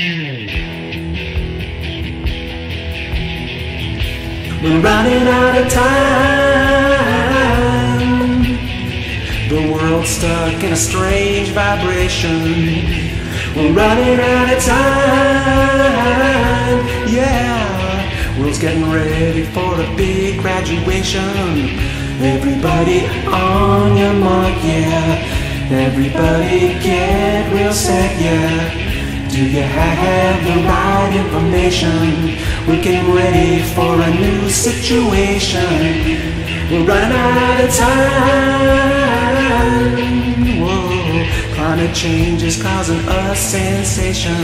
We're running out of time. The world's stuck in a strange vibration. We're running out of time. Yeah, world's getting ready for a big graduation. Everybody on your mark, yeah. Everybody get real set, yeah. Do you have the right information? We're getting ready for a new situation. We're running out of time. Whoa. Climate change is causing a sensation.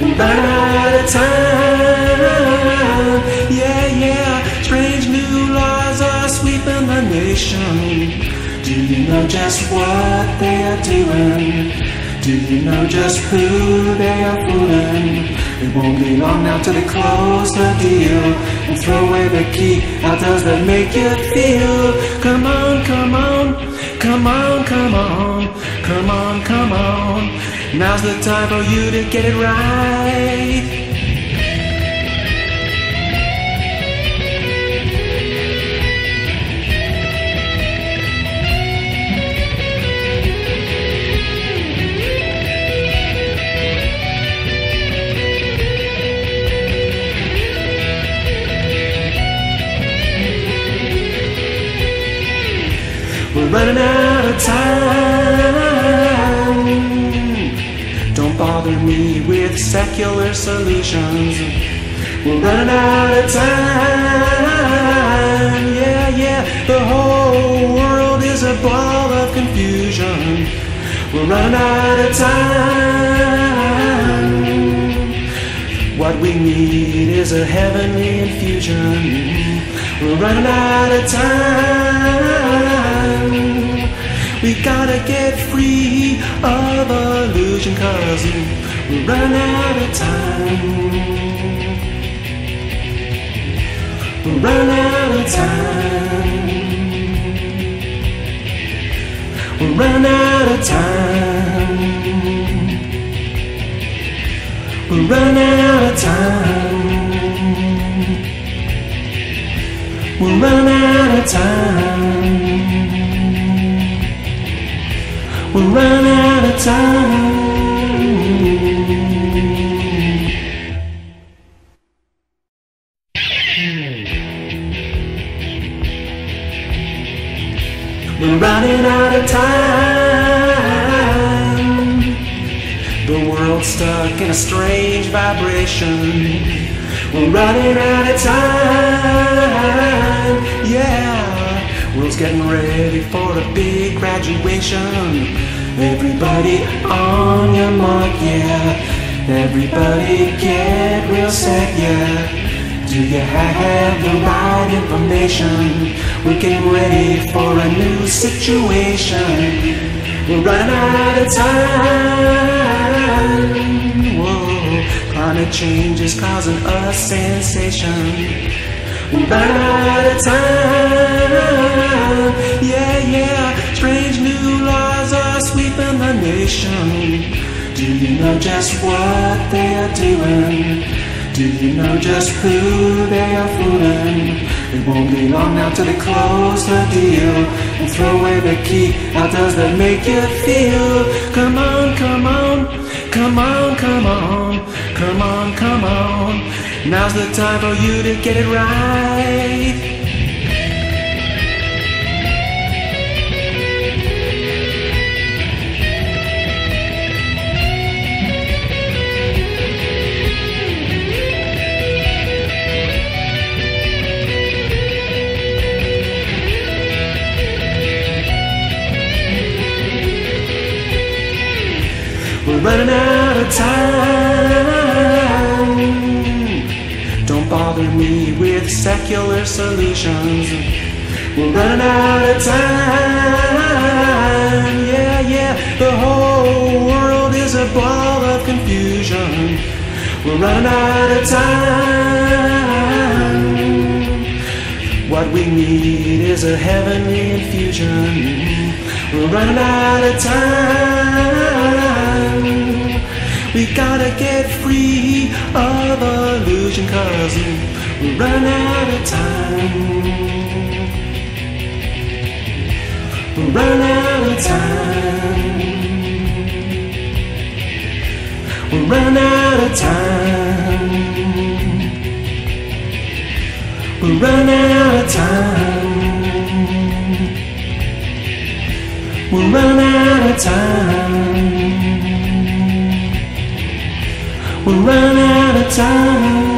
We're running out of time. Yeah, yeah. Strange new laws are sweeping the nation. Do you know just what they are doing? Do you know just who they are fooling? It won't be long now till they close the deal and throw away the key. How does that make you feel? Come on, come on, come on, come on, come on, come on. Now's the time for you to get it right. We're running out of time. Don't bother me with secular solutions. We're running out of time. Yeah, yeah. The whole world is a ball of confusion. We're running out of time. What we need is a heavenly infusion. We're running out of time. We gotta get free of illusion, 'cause we run out of time. We run out of time. We run out of time. We run out of time. We run out of time. We'll run out of time. We're running out of time. The world's stuck in a strange vibration. We're running out of time. Yeah. World's getting ready for a big graduation. Everybody on your mark, yeah. Everybody get real set, yeah. Do you have the right information? We're getting ready for a new situation. We're running out of time. Whoa. Climate change is causing a sensation. We're running out of time, yeah, yeah. Strange new laws are sweeping the nation. Do you know just what they are doing? Do you know just who they are fooling? It won't be long now till they close the deal and throw away the key. How does that make you feel? Come on, come on, come on, come on, come on, come on. Now's the time for you to get it right. We're running out of time. Bother me with secular solutions. We're running out of time. Yeah, yeah. The whole world is a ball of confusion. We're running out of time. What we need is a heavenly infusion. We're running out of time. We gotta get free of illusion, 'cause we run out of time. We run out of time. We run out of time. We run out of time. We run out of time. We'll run out of time.